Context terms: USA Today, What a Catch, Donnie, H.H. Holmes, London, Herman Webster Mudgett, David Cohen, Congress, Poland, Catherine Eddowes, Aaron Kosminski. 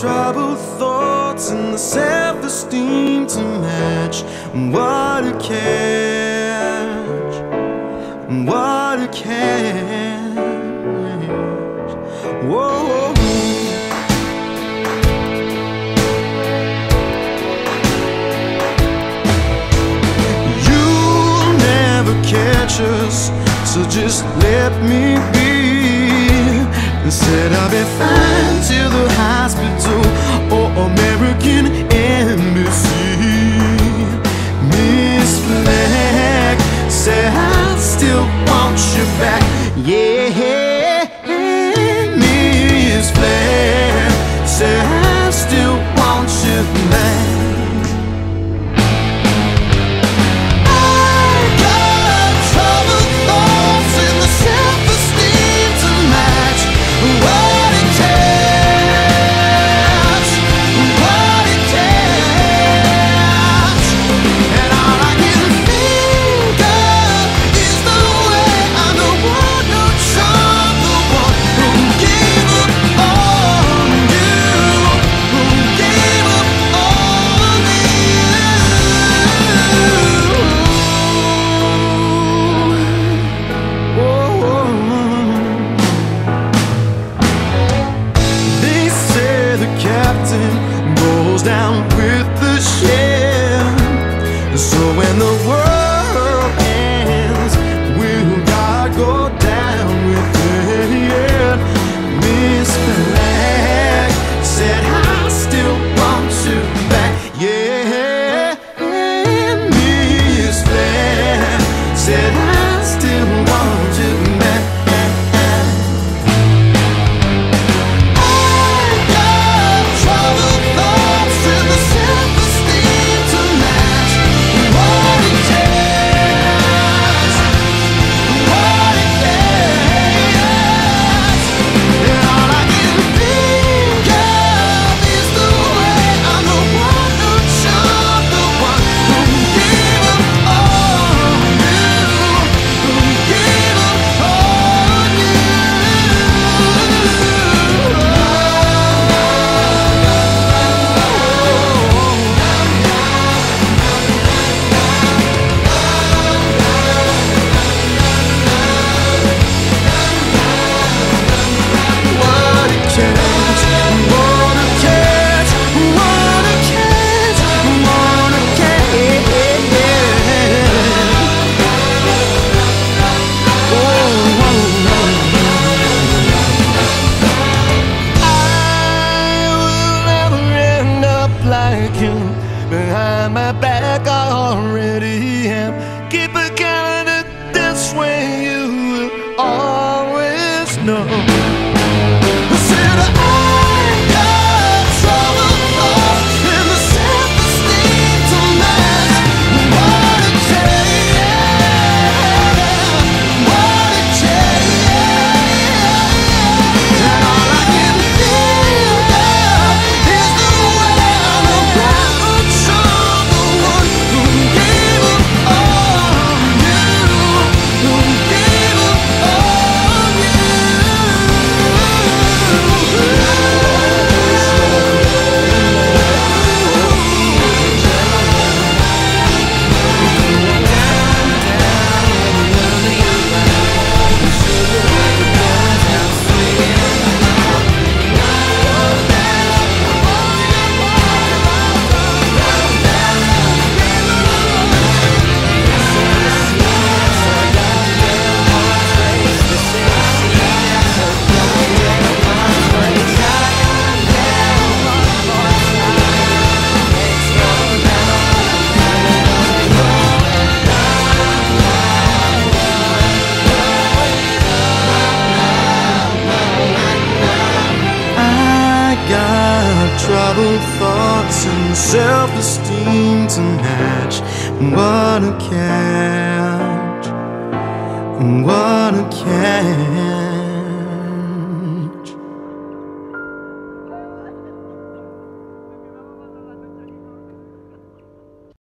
troubled thoughts and the self-esteem to match. What a catch, what a catch. Whoa, you'll never catch us, so just let me be. Instead I'll be fine till the hospital or American embassy. Miss Flag said I still want you back. Yeah, Miss Flag said I still want you back. Goes down with the ship, so when the world ends, will God go down with it? Miss Black said I still want you back. Yeah, Miss Black said I still want you back. Behind my back I already am. Keep a calendar, this way you will always know. Troubled thoughts and self-esteem to match. What a catch, what a catch.